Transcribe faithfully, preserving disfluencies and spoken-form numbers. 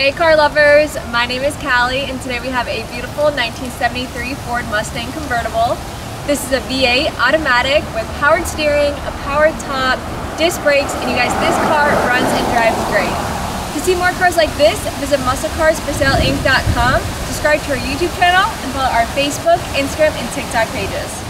Hey car lovers, my name is Callie and today we have a beautiful nineteen seventy-three Ford Mustang convertible. This is a V eight automatic with powered steering, a powered top, disc brakes, and you guys, this car runs and drives great. To see more cars like this, visit muscle cars for sale inc dot com, subscribe to our YouTube channel, and follow our Facebook, Instagram, and TikTok pages.